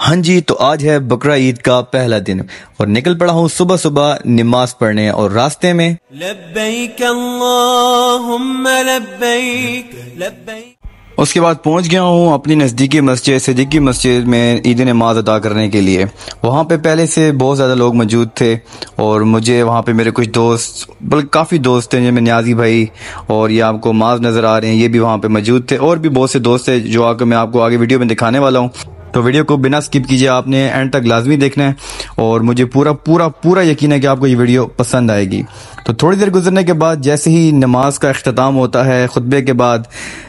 हाँ जी, तो आज है बकरा ईद का पहला दिन और निकल पड़ा हूँ सुबह सुबह नमाज पढ़ने। और रास्ते में लब्बैक अल्लाहुम्मा लब्बैक, उसके बाद पहुंच गया हूँ अपनी नज़दीकी मस्जिद सदीकी मस्जिद में ईद नमाज अदा करने के लिए। वहाँ पे पहले से बहुत ज़्यादा लोग मौजूद थे और मुझे वहाँ पे मेरे कुछ दोस्त, बल्कि काफ़ी दोस्त थे, जिनमें नियाजी भाई और ये आपको माज नज़र आ रहे हैं, ये भी वहाँ पे मौजूद थे। और भी बहुत से दोस्त थे जो आकर मैं आपको आगे वीडियो में दिखाने वाला हूँ, तो वीडियो को बिना स्किप कीजिए, आपने एंड तक लाजमी देखना है। और मुझे पूरा पूरा पूरा यकीन है कि आपको ये वीडियो पसंद आएगी। तो थोड़ी देर गुजरने के बाद जैसे ही नमाज का अख्ताम होता है, खुतबे के बाद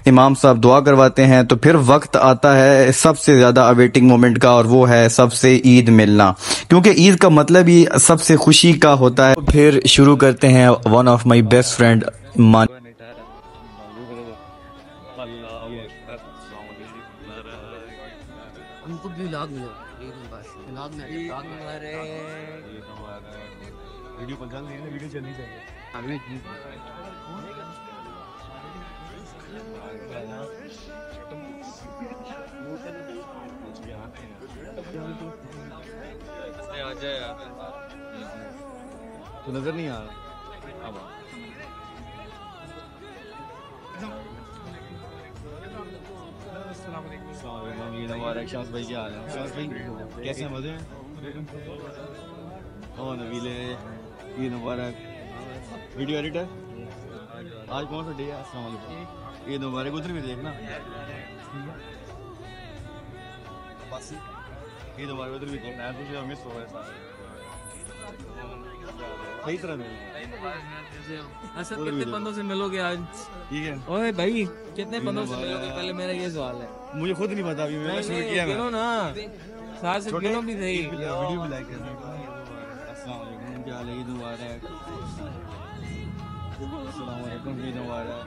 इमाम साहब दुआ करवाते हैं, तो फिर वक्त आता है सबसे ज़्यादा अवेटिंग मोमेंट का, और वो है सबसे ईद मिलना, क्योंकि ईद का मतलब ही सबसे खुशी का होता है। फिर शुरू करते हैं one of my best friend मान। उनको भी लाग मिला वीडियो पर चल रही है, वीडियो चलनी चाहिए। अगले चीज आ जाए तो नजर नहीं आ रहा। अब शास भाई क्या हाल है? शास भाई कैसे मजे हैं? और नवील ये मुबारक वीडियो एडिटर, आज कौन सा डे है? अस्सलाम वालेकुम, ये मुबारक उधर भी देखना, ये मुबारक उधर भी देखना। आज मुझे मिस हो रहा है सही तरह मिलना। असद कितने बंदों से मिलोगे आज? ठीक है। ओए भाई कितने बंदों से मिलोगे, पहले मेरा ये सवाल है। मुझे खुद नहीं पता, अभी मैंने शुरू किया है ना, साथ से गिनो भी सही। वीडियो भी लाइक करना। अस्सलाम वालेकुम, क्या हाल है? ईद मुबारक। अस्सलाम वालेकुम, ईद मुबारक।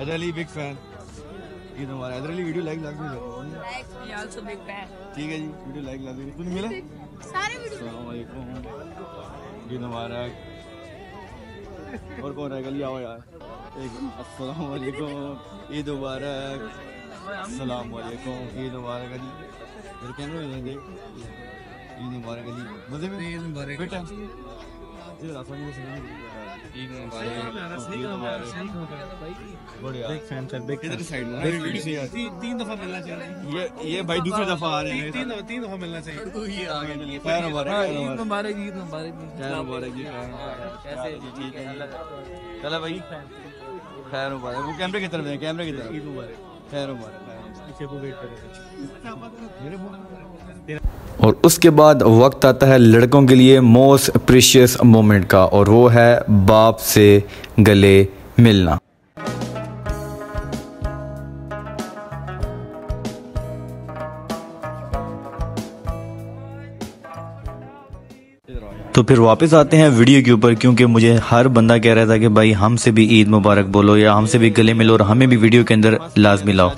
अदरली बिग फैन, ईद मुबारक। अदरली वीडियो लाइक लाजमी करो। Like me also big fan. ठीक है जी, वीडियो लाइक लाजमी। तूने मिला सारे वीडियो। अस्सलाम वालेकुम, ईद मुबारक। और कौन है? गली आओ यार। अस्सलाम वालेकुम, ईद मुबारक। अस्सलाम वालेकुम, ईद मुबारक। गली मेरे कैमरे में देंगे। ईद मुबारक गली, मजे में। ईद मुबारक बेटा, ये आसान से नहीं। ईद मुबारक, ईद मुबारक। बढ़िया एक फैन सर बैक इधर साइड में। तीन दफा मिलना चाहिए। ये भाई दूसरी दफा आ रहे हैं। तीन दफा मिलना चाहिए। ये आ गए। खैर मुबारक, ईद मुबारक, ईद मुबारक। खैर मुबारक जी, कैसे? ठीक है चला भाई। खैर मुबारक। वो कैमरे की तरफ है, कैमरे की तरफ। ईद मुबारक, खैर मुबारक। पीछे को वेट कर रहे। और उसके बाद वक्त आता है लड़कों के लिए मोस्ट प्रीशियस मोमेंट का, और वो है बाप से गले मिलना। तो फिर वापस आते हैं वीडियो के ऊपर, क्योंकि मुझे हर बंदा कह रहा था कि भाई हमसे भी ईद मुबारक बोलो या हमसे भी गले मिलो और हमें भी वीडियो के अंदर लाजमी लाओ।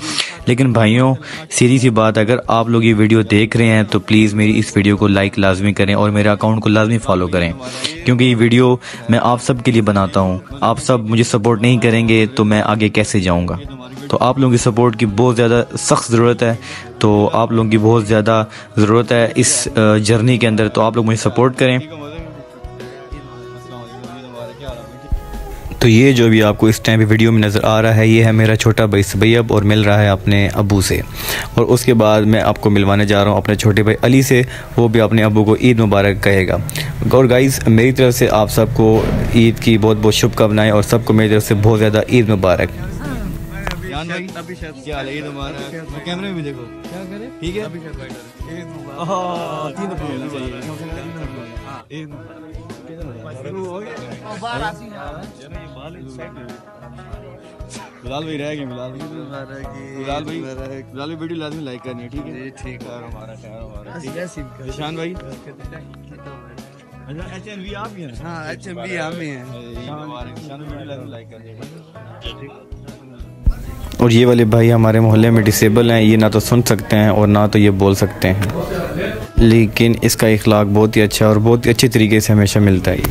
लेकिन भाइयों सीधी सी बात, अगर आप लोग ये वीडियो देख रहे हैं तो प्लीज़ मेरी इस वीडियो को लाइक लाजमी करें और मेरे अकाउंट को लाजमी फॉलो करें, क्योंकि ये वीडियो मैं आप सब के लिए बनाता हूँ। आप सब मुझे सपोर्ट नहीं करेंगे तो मैं आगे कैसे जाऊँगा? तो आप लोगों की सपोर्ट की बहुत ज़्यादा सख्त ज़रूरत है, तो आप लोगों की बहुत ज़्यादा ज़रूरत है इस जर्नी के अंदर, तो आप लोग मुझे सपोर्ट करें। तो ये जो भी आपको इस टाइम पे वीडियो में नज़र आ रहा है, ये है मेरा छोटा भाई सुबैयब और मिल रहा है अपने अबू से। और उसके बाद मैं आपको मिलवाने जा रहा हूँ अपने छोटे भाई अली से, वो भी अपने अबू को ईद मुबारक कहेगा। और गाइज़ मेरी तरफ से आप सबको ईद की बहुत बहुत शुभकामनाएं और सबको मेरी तरफ से बहुत ज़्यादा ईद मुबारक। बिलाल भाई रह गए। बिलाल भाई वीडियो लाजमी लाइक करनी है, ठीक है? ठीक है। हमारा निशान भाई HNV आप ही हैं? हां HNV हम ही हैं। निशान वीडियो लाजमी लाइक करनी है। और ये वाले भाई हमारे मोहल्ले में डिसेबल हैं, ये ना तो सुन सकते हैं और ना तो ये बोल सकते हैं, लेकिन इसका इखलाक बहुत ही अच्छा और बहुत ही अच्छे तरीके से हमेशा मिलता है। ये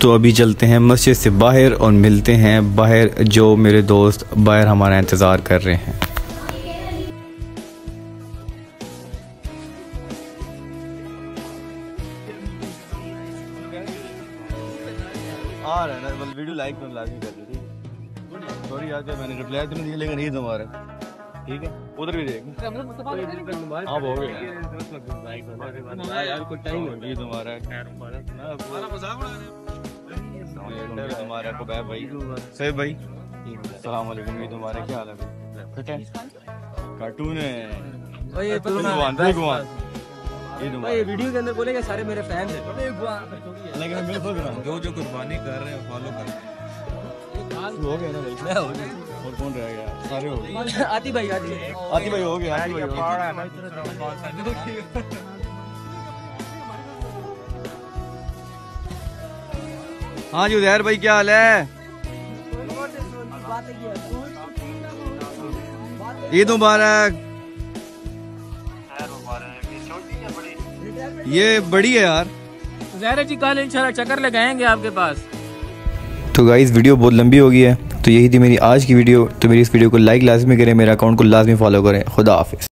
तो अभी चलते हैं मस्जिद से बाहर और मिलते हैं बाहर, जो मेरे दोस्त बाहर हमारा इंतज़ार कर रहे हैं। वीडियो लाइक कर सॉरी यार मैंने रिप्लाई तो नहीं दिया, लेकिन ईद हमारा ठीक है उधर भी रहेगा। ये वीडियो के अंदर बोलेगा सारे मेरे फैन हैं, लेकिन मैं बोल रहा हूं जो जो कुर्बानी कर रहे हैं फॉलो कर हो गया ना भाई, हो गया और कौन रह गया सारे हो गए। आती भाई हो गया, आती भाई पहाड़ है ना। हां जी उदयर भाई क्या हाल है? ईद मुबारक। ये बड़ी है यार ज़ाहिर जी, कल इंशाल्लाह चक्कर लगाएंगे आपके पास। तो गाइस वीडियो बहुत लंबी हो गई है, तो यही थी मेरी आज की वीडियो। तो मेरी इस वीडियो को लाइक लाजमी करें, मेरा अकाउंट को लाजमी फॉलो करें। खुदा हाफिज़।